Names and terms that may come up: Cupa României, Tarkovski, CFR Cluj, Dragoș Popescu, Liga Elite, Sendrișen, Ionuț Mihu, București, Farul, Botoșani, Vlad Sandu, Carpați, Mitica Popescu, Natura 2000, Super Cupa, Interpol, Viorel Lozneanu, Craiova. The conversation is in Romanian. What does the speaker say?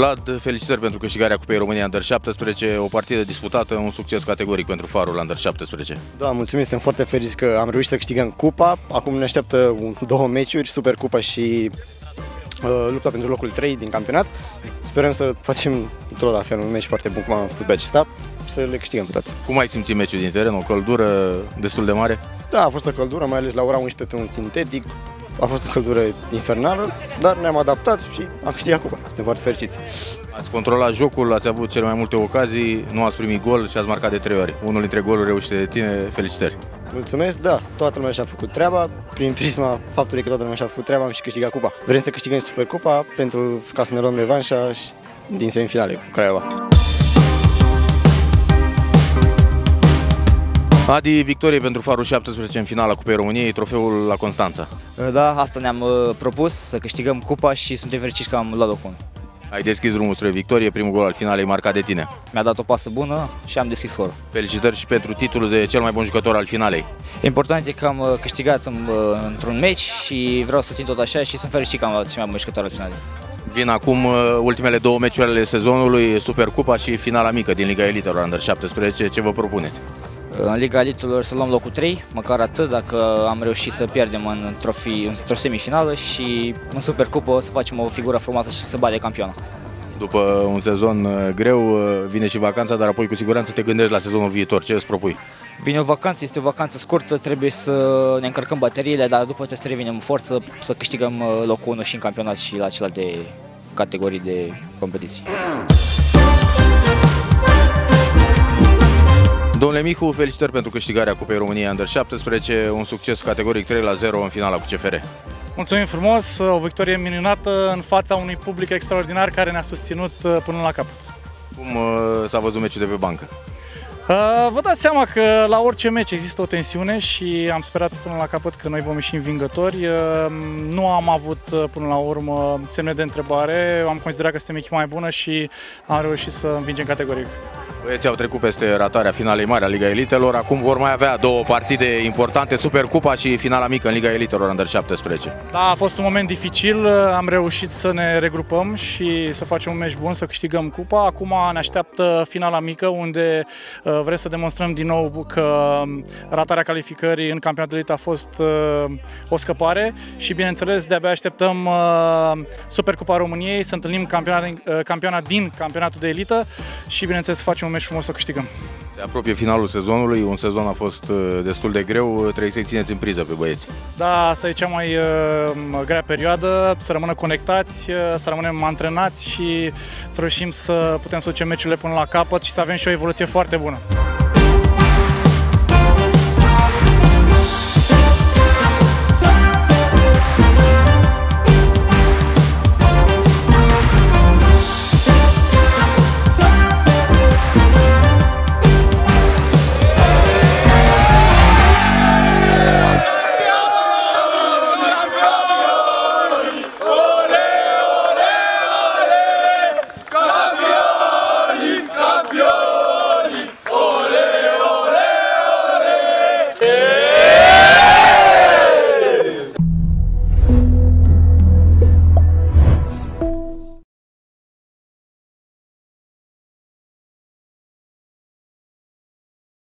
Vlad, felicitări pentru câștigarea Cupei României Under-17, o partidă disputată, un succes categoric pentru Farul Under-17. Da, mulțumim, sunt foarte fericit că am reușit să câștigăm cupa, acum ne așteaptă două meciuri, Super Cupa și lupta pentru locul 3 din campionat. Sperăm să facem tot la fel, un meci foarte bun cum am făcut pe acesta și să le câștigăm pe toate. Cum ai simțit meciul din teren? O căldură destul de mare? Da, a fost o căldură, mai ales la ora 11 pe un sintetic. A fost o căldură infernală, dar ne-am adaptat și am câștigat cupa. Suntem foarte fericiți. Ați controlat jocul, ați avut cele mai multe ocazii, nu ați primit gol și ați marcat de 3 ori. Unul dintre goluri reușite de tine, felicitări! Mulțumesc, da, toată lumea și-a făcut treaba. Prin prisma faptului că toată lumea și-a făcut treaba, am și câștigat cupa. Vrem să câștigăm Super Cupa pentru ca să ne luăm revanșa din semifinale cu Craiova. Adi, victorie pentru Farul 17 în finala Cupei României, trofeul la Constanța. Da, asta ne-am propus, să câștigăm cupa și suntem fericiți că am luat locul. Ai deschis drumul spre victorie, primul gol al finalei marcat de tine. Mi-a dat o pasă bună și am deschis scorul. Felicitări și pentru titlul de cel mai bun jucător al finalei. Important e că am câștigat într-un meci și vreau să țin tot așa și sunt fericit că am luat cel mai bun jucător al finalei. Vin acum ultimele două meciuri ale sezonului, Super Cupa și finala mică din Liga Elite Under-17. Ce vă propuneți? În Liga Elitelor să luăm locul 3, măcar atât, dacă am reușit să pierdem într-o semifinală, și în Supercupă să facem o figură frumoasă și să bate campioana. După un sezon greu vine și vacanța, dar apoi cu siguranță te gândești la sezonul viitor. Ce îți propui? Vine o vacanță, este o vacanță scurtă, trebuie să ne încărcăm bateriile, dar după trebuie să revenim în forță, să câștigăm locul 1 și în campionat și la celelalte categorii de competiții. Domnule Mihu, felicitări pentru câștigarea Cupei României Under-17, un succes categoric 3-0 în finala cu CFR. Mulțumim frumos, o victorie minunată în fața unui public extraordinar care ne-a susținut până la capăt. Cum s-a văzut meciul de pe bancă? Vă dați seama că la orice meci există o tensiune și am sperat până la capăt că noi vom ieși învingători. Nu am avut până la urmă semne de întrebare, am considerat că suntem echipa mai bună și am reușit să învingem categoric. Băieții au trecut peste ratarea finalei mari a Liga Elitelor, acum vor mai avea două partide importante, Supercupa și finala mică în Liga Elitelor Under-17. Da, a fost un moment dificil, am reușit să ne regrupăm și să facem un meci bun, să câștigăm cupa. Acum ne așteaptă finala mică, unde vrem să demonstrăm din nou că ratarea calificării în campionatul elite a fost o scăpare și, bineînțeles, de-abia așteptăm Supercupa României, să întâlnim campioana din campionatul de elită și, bineînțeles, facem un meci frumos să câștigăm. Se apropie finalul sezonului, un sezon a fost destul de greu, trebuie să-i țineți în priză pe băieți. Da, asta e cea mai grea perioadă, să rămână conectați, să rămânem antrenați și să reușim să putem să ducem meciurile până la capăt și să avem și o evoluție foarte bună.